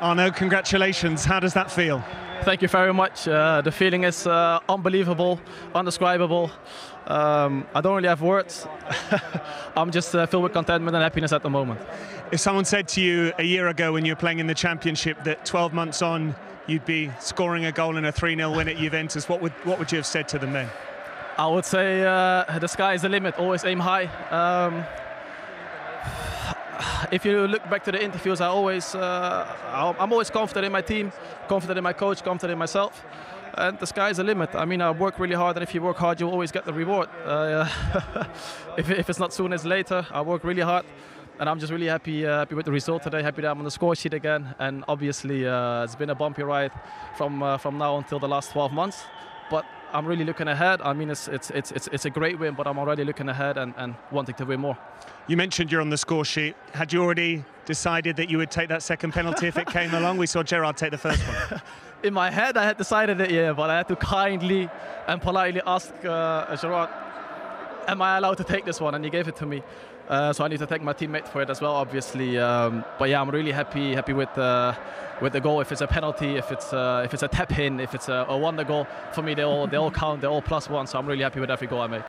Arnaut, congratulations. How does that feel? Thank you very much. The feeling is unbelievable, indescribable. I don't really have words. I'm just filled with contentment and happiness at the moment. If someone said to you a year ago when you were playing in the Championship that 12 months on you'd be scoring a goal in a 3-0 win at Juventus, what would you have said to them then? I would say the sky is the limit, always aim high. If you look back to the interviews, I'm always confident in my team, confident in my coach, confident in myself. And the sky's the limit. I mean, I work really hard, and if you work hard, you'll always get the reward. If it's not soon, it's later. I work really hard, and I'm just really happy, with the result today. Happy that I'm on the score sheet again. And obviously, it's been a bumpy ride from now until the last 12 months. But I'm really looking ahead. I mean, it's a great win, but I'm already looking ahead and wanting to win more. You mentioned you're on the score sheet. Had you already decided that you would take that second penalty if it came along? We saw Gerard take the first one. In my head, I had decided it, yeah, but I had to kindly and politely ask Gerard, am I allowed to take this one? And he gave it to me. So I need to thank my teammate for it as well, obviously. But yeah, I'm really happy with the goal. If it's a penalty, if it's a tap in, if it's a wonder goal, for me they all count, they're all +1. So I'm really happy with every goal I make.